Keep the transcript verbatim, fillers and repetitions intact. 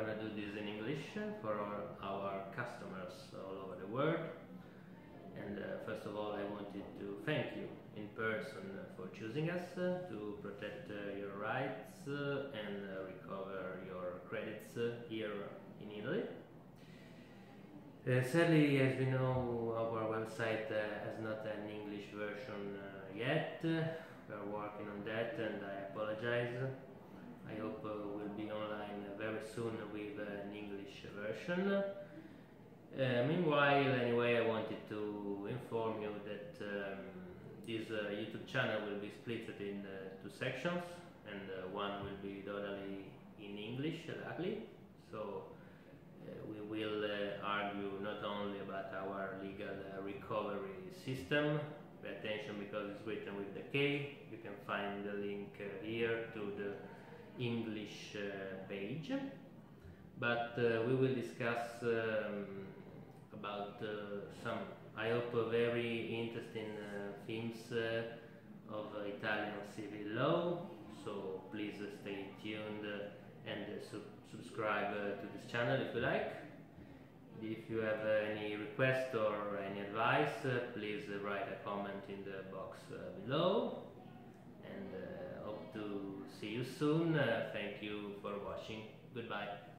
gonna do this in English for our, our customers all over the world. And uh, first of all, I wanted to thank you in person for choosing us uh, to protect uh, your rights uh, and uh, recover your credits uh, here in Italy. Uh, sadly, as we know, our website uh, has not an English version uh, yet. We are working on that, and I apologize. I hope uh, we'll be online very soon with an English version. Uh, meanwhile, anyway, I wanted to inform you that um, this uh, YouTube channel will be split in uh, two sections, and uh, one will be totally in English, luckily. So. Uh, we will uh, argue not only about our legal uh, recovery system. Pay attention because it's written with the K. You can find the link uh, here to the English uh, page. But uh, we will discuss um, about uh, some, I hope, uh, very interesting uh, themes uh, of uh, Italian civil law. So please uh, stay tuned. Uh, and uh, sub subscribe uh, to this channel if you like. If you have uh, any request or any advice, uh, please uh, write a comment in the box uh, below, and uh, hope to see you soon. Uh, thank you for watching. Goodbye.